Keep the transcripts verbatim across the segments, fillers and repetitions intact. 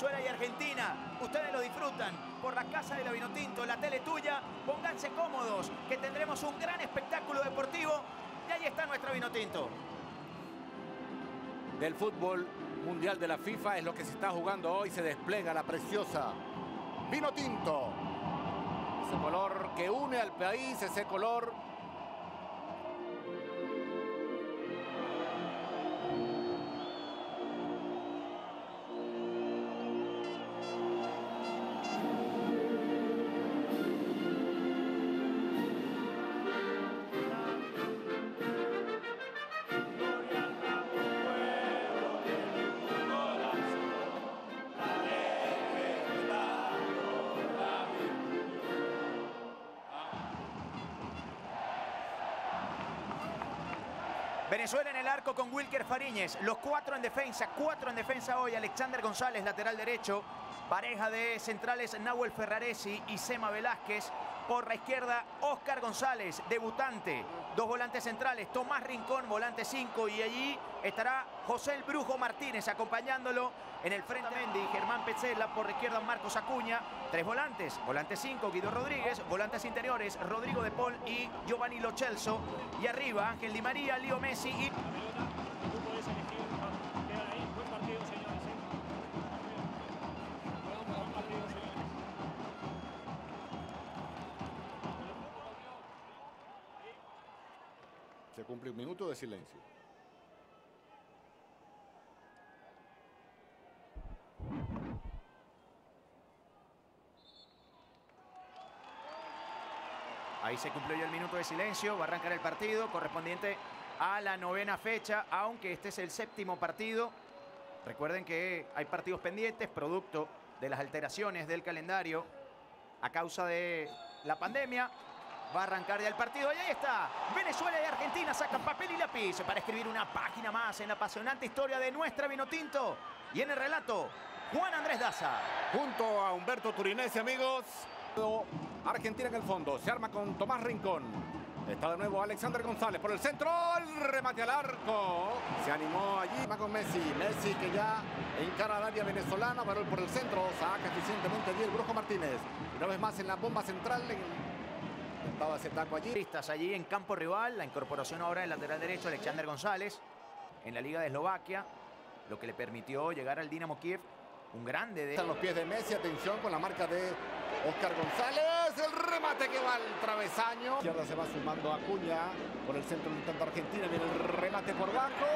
Venezuela y Argentina. Ustedes lo disfrutan por la casa de la Vinotinto, La Tele Tuya. Pónganse cómodos, que tendremos un gran espectáculo deportivo. Y ahí está nuestra Vinotinto. Del fútbol mundial de la FIFA es lo que se está jugando hoy. Se despliega la preciosa Vinotinto. Ese color que une al país, ese color Venezuela en el arco con Wilker Fariñez, los cuatro en defensa, cuatro en defensa hoy. Alexander González, lateral derecho, pareja de centrales Nahuel Ferraresi y Sema Velázquez. Por la izquierda, Oscar González, debutante. Dos volantes centrales, Tomás Rincón, volante cinco. Y allí estará José El Brujo Martínez acompañándolo. En el frente, Mendy, Germán Pezzella. Por la izquierda, Marcos Acuña. Tres volantes, volante cinco, Guido Rodríguez. Volantes interiores, Rodrigo De Paul y Giovanni Lo Celso. Y arriba, Ángel Di María, Leo Messi y... Se cumple un minuto de silencio. Ahí se cumplió ya el minuto de silencio. Va a arrancar el partido correspondiente a la novena fecha, aunque este es el séptimo partido. Recuerden que hay partidos pendientes, producto de las alteraciones del calendario a causa de la pandemia. Va a arrancar ya el partido y ahí está. Venezuela y Argentina sacan papel y lápiz para escribir una página más en la apasionante historia de nuestra Vinotinto. Y en el relato, Juan Andrés Daza. Junto a Humberto Turinese, amigos. Argentina en el fondo. Se arma con Tomás Rincón. Está de nuevo Alexander González por el centro. El remate al arco. Se animó allí. Va con Messi. Messi que ya encara al área venezolana. Varón por el centro. Saca eficientemente allí el Brujo Martínez. Una vez más en la bomba central. En... Estaba ese taco allí. Listas allí en campo rival. La incorporación ahora del lateral derecho, Alexander González, en la Liga de Eslovaquia, lo que le permitió llegar al Dinamo Kiev. Un grande de... Están los pies de Messi. Atención con la marca de Oscar González. El remate que va al travesaño. Y ahora se va sumando Acuña por el centro de tanto Argentina. Viene el remate por banco.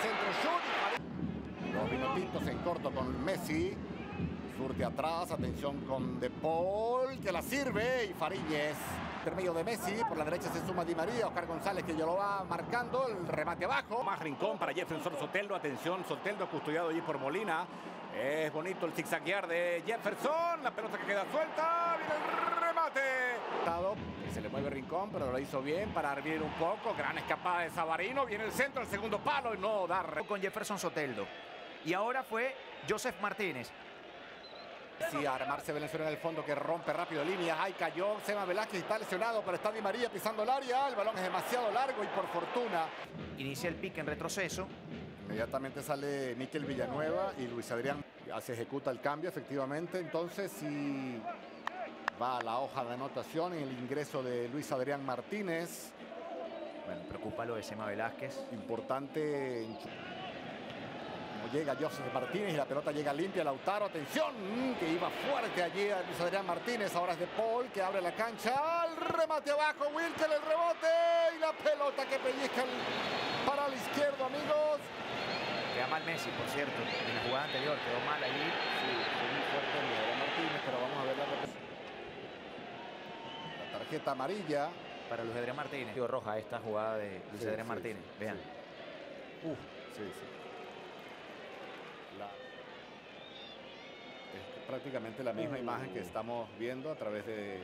Centro shoot. Los minutitos en corto con Messi. Surte atrás, atención con De Paul, que la sirve, y Fariñez. Intermedio de Messi, por la derecha se suma Di María, Oscar González que ya lo va marcando, el remate abajo. Más Rincón para Jefferson Soteldo, atención, Soteldo custodiado allí por Molina. Es bonito el zigzaguear de Jefferson, la pelota que queda suelta, viene el remate. Se le mueve Rincón, pero lo hizo bien para hervir un poco, gran escapada de Savarino, viene el centro, el segundo palo, y no da. Con Jefferson Soteldo, y ahora fue Joseph Martínez. Sí, a armarse Venezuela en el fondo, que rompe rápido líneas. Ahí cayó Sema Velázquez, está lesionado, pero está Di María pisando el área. El balón es demasiado largo y por fortuna. Inicia el pique en retroceso. Inmediatamente sale Mikel Villanueva y Luis Adrián. Ya se ejecuta el cambio, efectivamente. Entonces, sí, va a la hoja de anotación en el ingreso de Luis Adrián Martínez. Bueno, preocupa lo de Sema Velázquez. Importante... Llega Joseph Martínez y la pelota llega limpia. Lautaro, atención, que iba fuerte allí a Luis Adrián Martínez. Ahora es De Paul que abre la cancha. El remate abajo, Wilker, el rebote y la pelota que pellizca para la izquierda, amigos. Queda mal Messi, por cierto, en la jugada anterior quedó mal allí. Sí, fue muy fuerte Luis Adrián Martínez, pero vamos a ver la repetición. La tarjeta amarilla para Luis Adrián Martínez. Digo, roja esta jugada de Luis sí, Adrián sí, Martínez. Sí, vean. Sí. Uf, sí, sí. Es prácticamente la misma imagen que estamos viendo a través de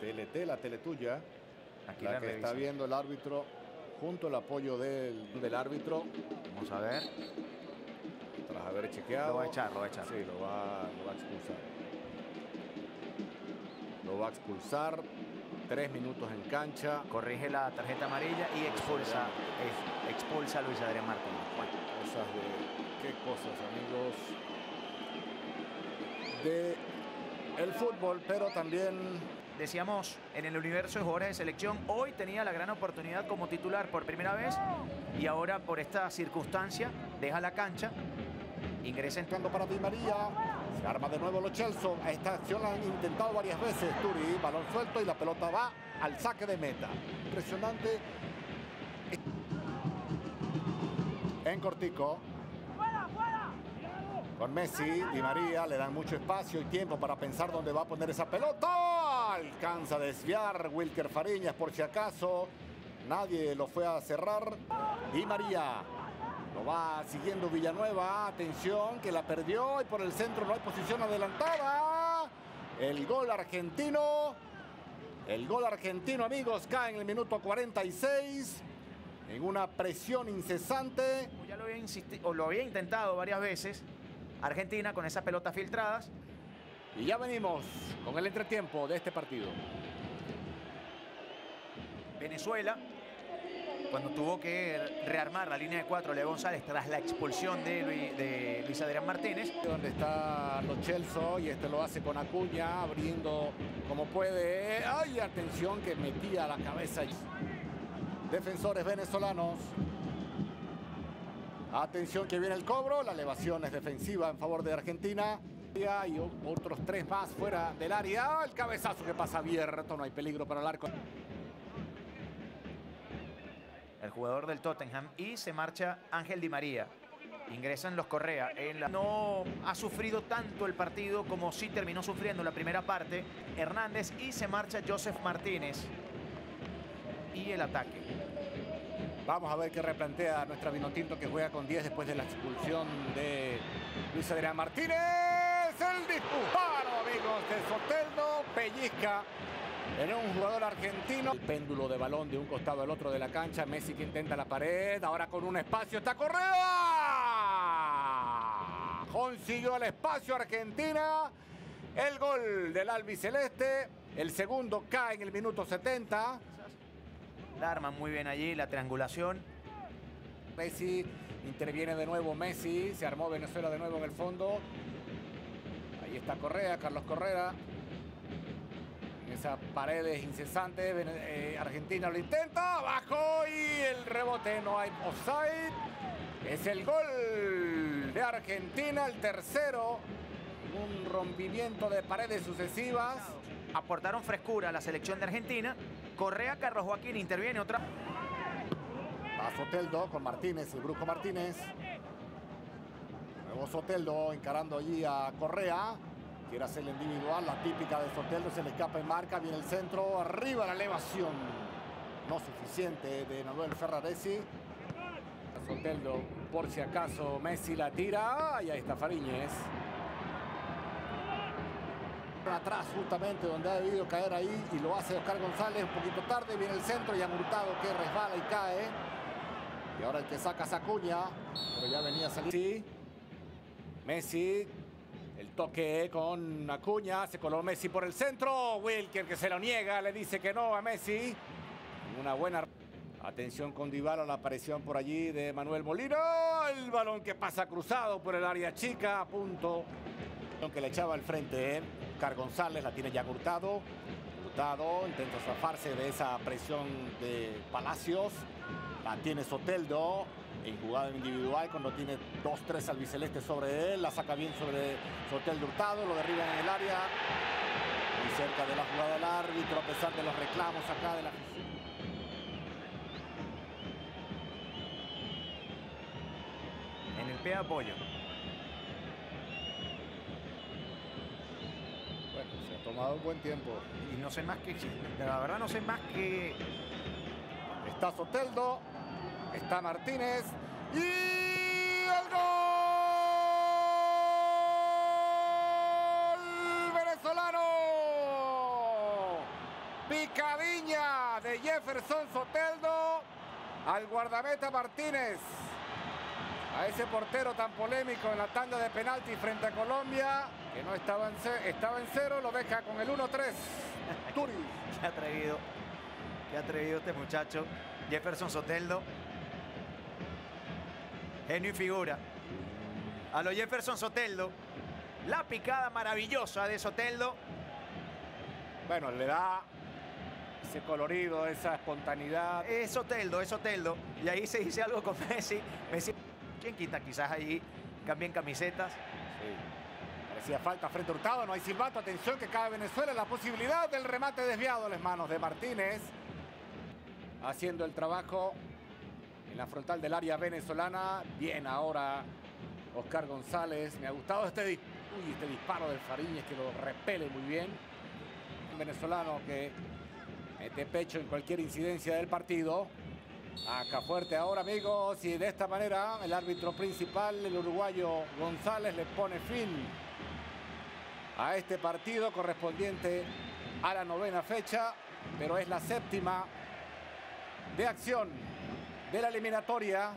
T L T, La Tele Tuya. Aquí la, la que revisa. Está viendo el árbitro junto al apoyo del, del árbitro. Vamos a ver. Tras haber chequeado. Lo va a echar, lo va a echar. Sí, lo va, lo va a expulsar. Lo va a expulsar. Tres minutos en cancha. Corrige la tarjeta amarilla y expulsa, expulsa a Luis Adrián Martínez. Bueno, cosas de... Qué cosas, amigos. del fútbol, pero también... Decíamos, en el universo de jugadores de selección, hoy tenía la gran oportunidad como titular por primera vez y ahora por esta circunstancia deja la cancha, ingresa entrando para Di María, se arma de nuevo Lo Celso, esta acción la han intentado varias veces, Turi, balón suelto y la pelota va al saque de meta, impresionante, en cortico. Con Messi, Di María, le dan mucho espacio y tiempo para pensar dónde va a poner esa pelota. Alcanza a desviar Wilker Fariñez por si acaso. Nadie lo fue a cerrar. Di María lo va siguiendo Villanueva. Atención, que la perdió y por el centro no hay posición adelantada. El gol argentino. El gol argentino, amigos, cae en el minuto cuarenta y seis. En una presión incesante. Ya lo había, insistido, o lo había intentado varias veces. Argentina con esas pelotas filtradas. Y ya venimos con el entretiempo de este partido. Venezuela, cuando tuvo que rearmar la línea de cuatro, Leo González, tras la expulsión de Luis, de Luis Adrián Martínez. Donde está Lo Celso y este lo hace con Acuña, abriendo como puede. ¡Ay, atención que metía la cabeza! Defensores venezolanos. Atención que viene el cobro, la elevación es defensiva en favor de Argentina. Y otros tres más fuera del área. El cabezazo que pasa abierto, no hay peligro para el arco. El jugador del Tottenham y se marcha Ángel Di María. Ingresan los Correa. En la... No ha sufrido tanto el partido como sí terminó sufriendo la primera parte. Hernández y se marcha Joseph Martínez. Y el ataque. Vamos a ver qué replantea nuestra Vinotinto, que juega con diez después de la expulsión de Luis Adrián Martínez. El disparo, amigos, de Soteldo. Pellizca en un jugador argentino. El péndulo de balón de un costado al otro de la cancha. Messi que intenta la pared. Ahora con un espacio está Correa. Consiguió el espacio Argentina. El gol del albiceleste. El segundo cae en el minuto setenta. La arman muy bien allí, la triangulación. Messi, interviene de nuevo Messi, se armó Venezuela de nuevo en el fondo. Ahí está Correa, Carlos Correa. En esas paredes incesantes, eh, Argentina lo intenta, abajo y el rebote, no hay offside. Es el gol de Argentina, el tercero. Un rompimiento de paredes sucesivas. Aportaron frescura a la selección de Argentina. Correa, Carlos Joaquín interviene otra. Va Soteldo con Martínez, el Brujo Martínez. Luego Soteldo encarando allí a Correa. Quiere hacer el individual, la típica de Soteldo, se le escapa en marca, viene el centro, arriba la elevación. No suficiente de Manuel Ferraresi. A Soteldo, por si acaso Messi la tira. Y ahí está Fariñez. Atrás justamente donde ha debido caer ahí y lo hace Oscar González un poquito tarde, viene el centro y a Hurtado que resbala y cae, y ahora el que saca es Acuña, pero ya venía a salir. Sí. Messi, el toque con Acuña, se coló Messi por el centro, Wilker que se lo niega, le dice que no a Messi, una buena atención con Dybala, la aparición por allí de Manuel Molino, el balón que pasa cruzado por el área chica, a punto que le echaba al frente, ¿eh? Oscar González la tiene ya Hurtado. Hurtado intenta zafarse de esa presión de Palacios. La tiene Soteldo en jugada individual cuando tiene dos tres albiceleste sobre él. La saca bien sobre Soteldo Hurtado. Lo derriba en el área. Muy cerca de la jugada del árbitro a pesar de los reclamos acá de la... En el pie de apoyo. Tomado un buen tiempo. Y no sé más que... La verdad no sé más que... Está Soteldo. Está Martínez. Y... ¡el gol! ¡Venezolano! Picadiña de Jefferson Soteldo. Al guardameta Martínez. A ese portero tan polémico en la tanda de penalti frente a Colombia, que no estaba en, estaba en cero, lo deja con el uno tres. Turi. Qué atrevido, qué atrevido este muchacho. Jefferson Soteldo. Genio y figura. A lo Jefferson Soteldo. La picada maravillosa de Soteldo. Bueno, le da ese colorido, esa espontaneidad. Es Soteldo, es Soteldo. Y ahí se dice algo con Messi. Messi, ¿quién quita? Quizás allí cambien camisetas. Sí. Parecía falta frente a Hurtado. No hay silbato. Atención que cae Venezuela. La posibilidad del remate desviado a las manos de Martínez. Haciendo el trabajo en la frontal del área venezolana. Bien ahora Oscar González. Me ha gustado este, di Uy, este disparo del Fariñez que lo repele muy bien. Un venezolano que mete pecho en cualquier incidencia del partido. Acá fuerte ahora, amigos. Y de esta manera el árbitro principal, el uruguayo González, le pone fin a este partido correspondiente a la novena fecha. Pero es la séptima de acción de la eliminatoria.